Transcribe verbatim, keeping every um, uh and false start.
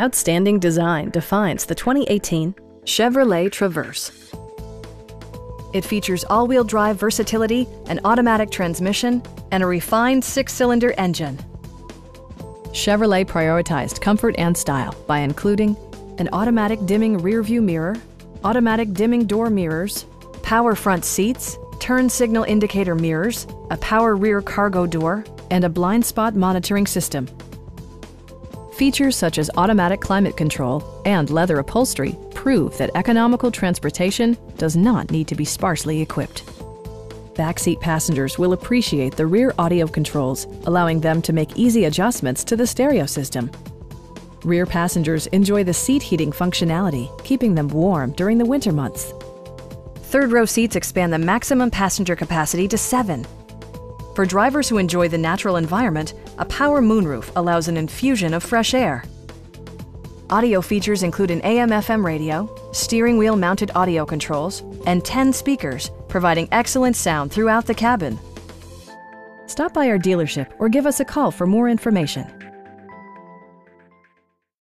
Outstanding design defines the twenty eighteen Chevrolet Traverse. It features all-wheel drive versatility, an automatic transmission, and a refined six-cylinder engine. Chevrolet prioritized comfort and style by including an automatic dimming rearview mirror, automatic dimming door mirrors, power front seats, turn signal indicator mirrors, a power rear cargo door, and a blind spot monitoring system. Features such as automatic climate control and leather upholstery prove that economical transportation does not need to be sparsely equipped. Backseat passengers will appreciate the rear audio controls, allowing them to make easy adjustments to the stereo system. Rear passengers enjoy the seat heating functionality, keeping them warm during the winter months. Third row seats expand the maximum passenger capacity to seven. For drivers who enjoy the natural environment, a power moonroof allows an infusion of fresh air. Audio features include an A M F M radio, steering wheel mounted audio controls, and ten speakers, providing excellent sound throughout the cabin. Stop by our dealership or give us a call for more information.